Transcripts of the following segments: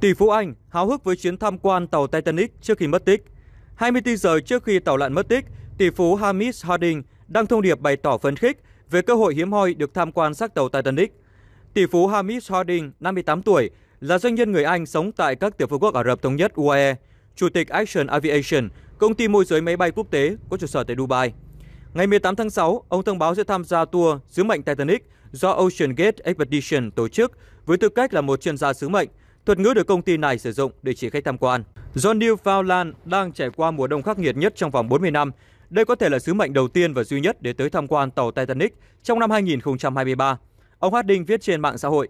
Tỷ phú Anh háo hức với chuyến tham quan tàu Titanic trước khi mất tích. 24 giờ trước khi tàu lặn mất tích, tỷ phú Hamish Harding đăng thông điệp bày tỏ phấn khích về cơ hội hiếm hoi được tham quan xác tàu Titanic. Tỷ phú Hamish Harding, 58 tuổi, là doanh nhân người Anh sống tại các tiểu vương quốc Ả Rập Thống Nhất UAE, chủ tịch Action Aviation, công ty môi giới máy bay quốc tế có trụ sở tại Dubai. Ngày 18 tháng 6, ông thông báo sẽ tham gia tour sứ mệnh Titanic do OceanGate Expedition tổ chức với tư cách là một chuyên gia sứ mệnh, thuật ngữ được công ty này sử dụng để chỉ khách tham quan. Do Newfoundland đang trải qua mùa đông khắc nghiệt nhất trong vòng 40 năm, đây có thể là sứ mệnh đầu tiên và duy nhất để tới tham quan tàu Titanic trong năm 2023. Ông Harding viết trên mạng xã hội.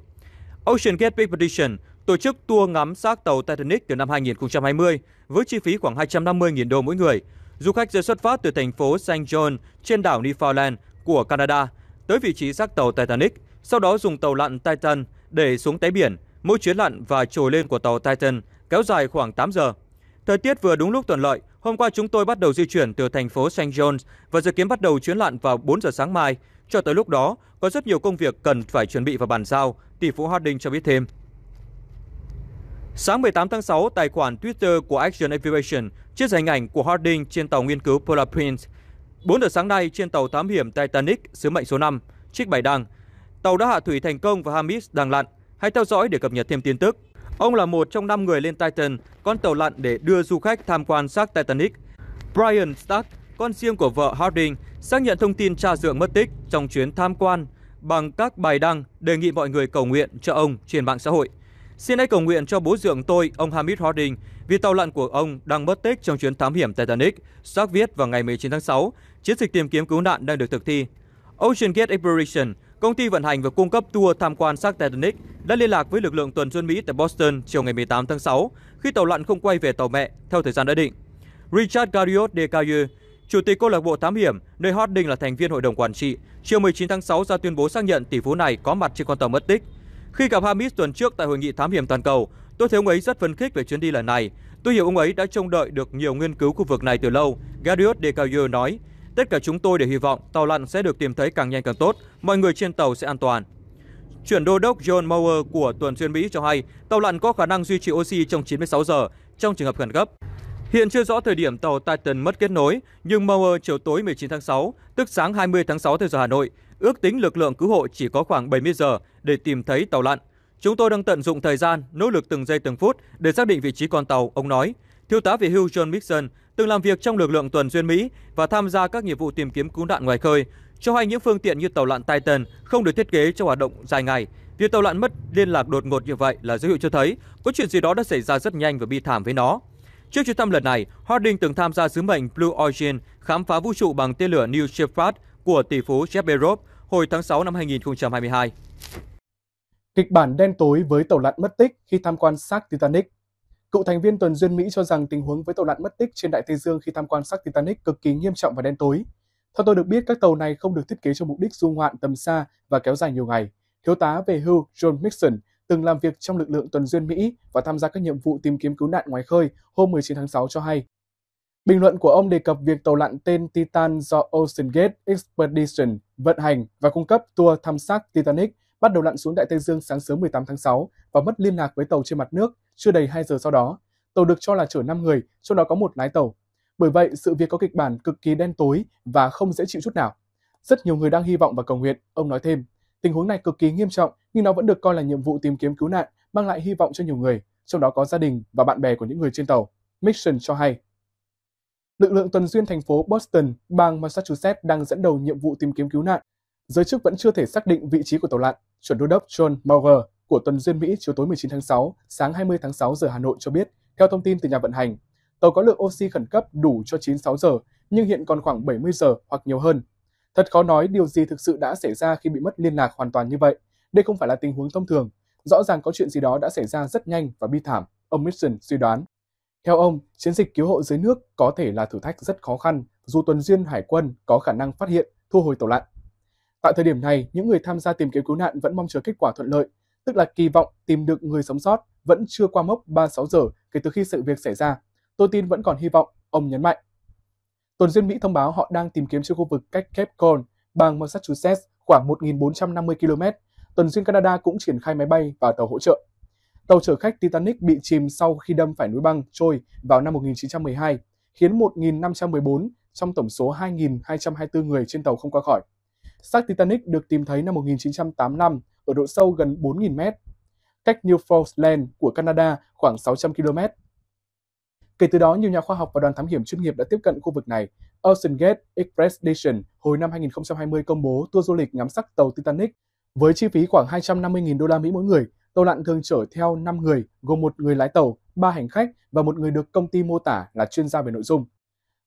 OceanGate Expedition tổ chức tour ngắm xác tàu Titanic từ năm 2020 với chi phí khoảng 250.000 đô mỗi người. Du khách sẽ xuất phát từ thành phố St. John trên đảo Newfoundland của Canada tới vị trí xác tàu Titanic, sau đó dùng tàu lặn Titan để xuống đáy biển. Mỗi chuyến lặn và trồi lên của tàu Titan kéo dài khoảng 8 giờ. Thời tiết vừa đúng lúc thuận lợi, hôm qua chúng tôi bắt đầu di chuyển từ thành phố St. John's và dự kiến bắt đầu chuyến lặn vào 4 giờ sáng mai. Cho tới lúc đó, có rất nhiều công việc cần phải chuẩn bị và bàn giao, tỷ phú Harding cho biết thêm. Sáng 18 tháng 6, tài khoản Twitter của Action Aviation chia sẻ hình ảnh của Harding trên tàu nghiên cứu Polar Prince. 4 giờ sáng nay trên tàu thám hiểm Titanic, sứ mệnh số 5, Trích Bảy Đăng. Tàu đã hạ thủy thành công và Hamish đang lặn. Hãy theo dõi để cập nhật thêm tin tức. Ông là một trong 5 người lên Titan, con tàu lặn để đưa du khách tham quan xác Titanic. Brian Stark, con riêng của vợ Harding, xác nhận thông tin cha dượng mất tích trong chuyến tham quan bằng các bài đăng đề nghị mọi người cầu nguyện cho ông trên mạng xã hội. Xin hãy cầu nguyện cho bố dượng tôi, ông Hamish Harding, vì tàu lặn của ông đang mất tích trong chuyến thám hiểm Titanic. Stark viết vào ngày 19 tháng 6, chiến dịch tìm kiếm cứu nạn đang được thực thi. OceanGate Expedition, công ty vận hành và cung cấp tour tham quan xác Titanic, đã liên lạc với lực lượng tuần duyên Mỹ tại Boston chiều ngày 18 tháng 6 khi tàu lặn không quay về tàu mẹ theo thời gian đã định. Richard Gariot de Cailleux, chủ tịch câu lạc bộ thám hiểm nơi Harding là thành viên hội đồng quản trị, chiều 19 tháng 6 ra tuyên bố xác nhận tỷ phú này có mặt trên con tàu mất tích. Khi gặp Hamish tuần trước tại hội nghị thám hiểm toàn cầu, tôi thấy ông ấy rất phấn khích về chuyến đi lần này. Tôi hiểu ông ấy đã trông đợi được nhiều nghiên cứu khu vực này từ lâu, Gariot de Cailleux nói. Tất cả chúng tôi đều hy vọng tàu lặn sẽ được tìm thấy càng nhanh càng tốt, mọi người trên tàu sẽ an toàn. Chuyển đô đốc John Mauer của tuần duyên Mỹ cho hay tàu lặn có khả năng duy trì oxy trong 96 giờ trong trường hợp khẩn cấp. Hiện chưa rõ thời điểm tàu Titan mất kết nối, nhưng Mauer chiều tối 19 tháng 6, tức sáng 20 tháng 6 theo giờ Hà Nội, ước tính lực lượng cứu hộ chỉ có khoảng 70 giờ để tìm thấy tàu lặn. Chúng tôi đang tận dụng thời gian, nỗ lực từng giây từng phút để xác định vị trí con tàu, ông nói. Thiếu tá về hưu John Mixon từng làm việc trong lực lượng tuần duyên Mỹ và tham gia các nhiệm vụ tìm kiếm cứu nạn ngoài khơi, cho hay những phương tiện như tàu lặn Titan không được thiết kế cho hoạt động dài ngày. Việc tàu lặn mất liên lạc đột ngột như vậy là dấu hiệu cho thấy có chuyện gì đó đã xảy ra rất nhanh và bi thảm với nó. Trước chuyến thăm lần này, Harding từng tham gia sứ mệnh Blue Origin khám phá vũ trụ bằng tên lửa New Shepard của tỷ phú Jeff Bezos hồi tháng 6 năm 2022. Kịch bản đen tối với tàu lặn mất tích khi tham quan xác Titanic. Cựu thành viên tuần duyên Mỹ cho rằng tình huống với tàu lặn mất tích trên Đại Tây Dương khi tham quan xác Titanic cực kỳ nghiêm trọng và đen tối. Theo tôi được biết, các tàu này không được thiết kế cho mục đích du ngoạn tầm xa và kéo dài nhiều ngày. Thiếu tá về hưu John Mixon từng làm việc trong lực lượng tuần duyên Mỹ và tham gia các nhiệm vụ tìm kiếm cứu nạn ngoài khơi hôm 19 tháng 6 cho hay. Bình luận của ông đề cập việc tàu lặn tên Titan do OceanGate Expedition vận hành và cung cấp tour thăm xác Titanic bắt đầu lặn xuống Đại Tây Dương sáng sớm 18 tháng 6 và mất liên lạc với tàu trên mặt nước. Chưa đầy 2 giờ sau đó, tàu được cho là chở 5 người, trong đó có một lái tàu. Bởi vậy, sự việc có kịch bản cực kỳ đen tối và không dễ chịu chút nào. Rất nhiều người đang hy vọng và cầu nguyện, ông nói thêm. Tình huống này cực kỳ nghiêm trọng, nhưng nó vẫn được coi là nhiệm vụ tìm kiếm cứu nạn, mang lại hy vọng cho nhiều người, trong đó có gia đình và bạn bè của những người trên tàu, Mixon cho hay. Lực lượng tuần duyên thành phố Boston, bang Massachusetts đang dẫn đầu nhiệm vụ tìm kiếm cứu nạn. Giới chức vẫn chưa thể xác định vị trí của tàu lặn, chuẩn đô đốc John Mauer của tuần duyên Mỹ chiều tối 19 tháng 6, sáng 20 tháng 6 giờ Hà Nội cho biết, theo thông tin từ nhà vận hành, tàu có lượng oxy khẩn cấp đủ cho 96 giờ, nhưng hiện còn khoảng 70 giờ hoặc nhiều hơn. Thật khó nói điều gì thực sự đã xảy ra khi bị mất liên lạc hoàn toàn như vậy. Đây không phải là tình huống thông thường. Rõ ràng có chuyện gì đó đã xảy ra rất nhanh và bi thảm, ông Mixon suy đoán. Theo ông, chiến dịch cứu hộ dưới nước có thể là thử thách rất khó khăn, dù tuần duyên hải quân có khả năng phát hiện, thu hồi tàu lặn. Tại thời điểm này, những người tham gia tìm kiếm cứu nạn vẫn mong chờ kết quả thuận lợi, tức là kỳ vọng tìm được người sống sót vẫn chưa qua mốc 36 giờ kể từ khi sự việc xảy ra. Tôi tin vẫn còn hy vọng, ông nhấn mạnh. Tuần duyên Mỹ thông báo họ đang tìm kiếm trên khu vực cách Cape Cod, bang Massachusetts khoảng 1.450 km. Tuần duyên Canada cũng triển khai máy bay và tàu hỗ trợ. Tàu chở khách Titanic bị chìm sau khi đâm phải núi băng trôi vào năm 1912, khiến 1.514 trong tổng số 2.224 người trên tàu không qua khỏi. Xác Titanic được tìm thấy năm 1985 ở độ sâu gần 4.000 m, cách Newfoundland của Canada khoảng 600 km. Kể từ đó, nhiều nhà khoa học và đoàn thám hiểm chuyên nghiệp đã tiếp cận khu vực này. OceanGate Expedition hồi năm 2020 công bố tour du lịch ngắm sắc tàu Titanic với chi phí khoảng 250.000 đô la Mỹ mỗi người. Tàu lặn thường chở theo 5 người, gồm 1 người lái tàu, 3 hành khách và 1 người được công ty mô tả là chuyên gia về nội dung.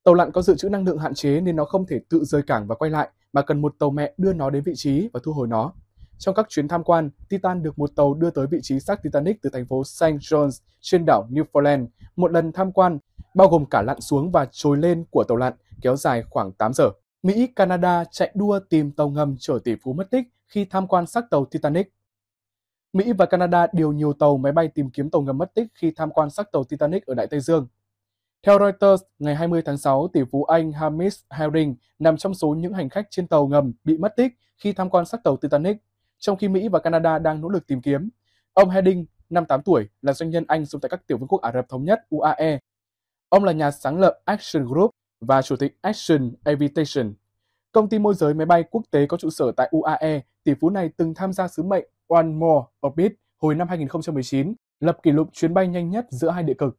Tàu lặn có dự trữ năng lượng hạn chế nên nó không thể tự rời cảng và quay lại, mà cần một tàu mẹ đưa nó đến vị trí và thu hồi nó. Trong các chuyến tham quan, Titan được một tàu đưa tới vị trí xác Titanic từ thành phố St. John's trên đảo Newfoundland. Một lần tham quan bao gồm cả lặn xuống và trồi lên của tàu lặn kéo dài khoảng 8 giờ. Mỹ, Canada chạy đua tìm tàu ngầm chở tỷ phú mất tích khi tham quan xác tàu Titanic. Mỹ và Canada điều nhiều tàu máy bay tìm kiếm tàu ngầm mất tích khi tham quan xác tàu Titanic ở Đại Tây Dương. Theo Reuters, ngày 20 tháng 6, tỷ phú Anh Hamish Harding nằm trong số những hành khách trên tàu ngầm bị mất tích khi tham quan xác tàu Titanic, trong khi Mỹ và Canada đang nỗ lực tìm kiếm. Ông Harding, 58 tuổi, là doanh nhân Anh sống tại các tiểu vương quốc Ả Rập Thống Nhất (UAE). Ông là nhà sáng lập Action Group và chủ tịch Action Aviation, công ty môi giới máy bay quốc tế có trụ sở tại UAE. Tỷ phú này từng tham gia sứ mệnh One More Orbit hồi năm 2019, lập kỷ lục chuyến bay nhanh nhất giữa hai địa cực.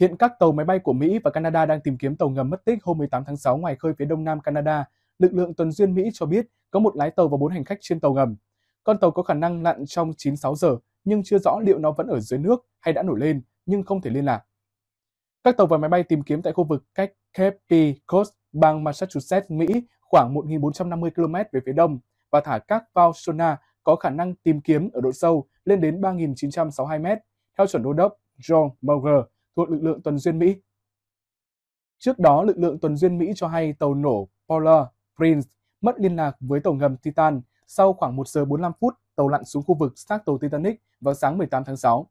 Hiện các tàu máy bay của Mỹ và Canada đang tìm kiếm tàu ngầm mất tích hôm 18 tháng 6 ngoài khơi phía đông nam Canada. Lực lượng tuần duyên Mỹ cho biết có một lái tàu và 4 hành khách trên tàu ngầm. Con tàu có khả năng lặn trong 96 giờ, nhưng chưa rõ liệu nó vẫn ở dưới nước hay đã nổi lên, nhưng không thể liên lạc. Các tàu và máy bay tìm kiếm tại khu vực cách Cape Cod, bang Massachusetts, Mỹ khoảng 1.450 km về phía đông và thả các phao sonar có khả năng tìm kiếm ở độ sâu lên đến 3.962 m, theo chuẩn đô đốc John Mauer thuộc lực lượng tuần duyên Mỹ. Trước đó, lực lượng tuần duyên Mỹ cho hay tàu nổ Polar Prince mất liên lạc với tàu ngầm Titan. Sau khoảng 1 giờ 45 phút, tàu lặn xuống khu vực xác tàu Titanic vào sáng 18 tháng 6.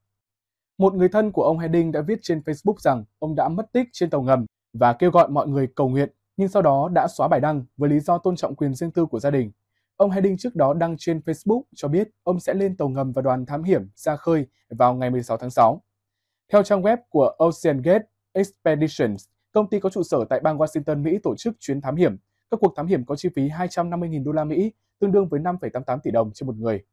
Một người thân của ông Harding đã viết trên Facebook rằng ông đã mất tích trên tàu ngầm và kêu gọi mọi người cầu nguyện, nhưng sau đó đã xóa bài đăng với lý do tôn trọng quyền riêng tư của gia đình. Ông Harding trước đó đăng trên Facebook cho biết ông sẽ lên tàu ngầm và đoàn thám hiểm ra khơi vào ngày 16 tháng 6. Theo trang web của OceanGate Expeditions, công ty có trụ sở tại bang Washington, Mỹ tổ chức chuyến thám hiểm. Các cuộc thám hiểm có chi phí 250.000 đô la Mỹ, tương đương với 5,88 tỷ đồng trên một người.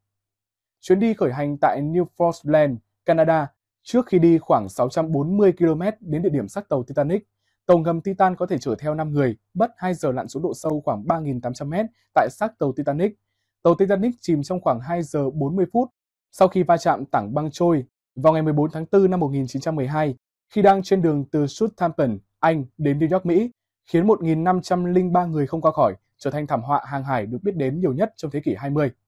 Chuyến đi khởi hành tại Newfoundland, Canada, trước khi đi khoảng 640 km đến địa điểm xác tàu Titanic. Tàu ngầm Titan có thể chở theo 5 người, mất 2 giờ lặn xuống độ sâu khoảng 3.800 m tại xác tàu Titanic. Tàu Titanic chìm trong khoảng 2 giờ 40 phút sau khi va chạm tảng băng trôi vào ngày 14 tháng 4 năm 1912 khi đang trên đường từ Southampton, Anh đến New York, Mỹ, khiến 1.503 người không qua khỏi, trở thành thảm họa hàng hải được biết đến nhiều nhất trong thế kỷ 20.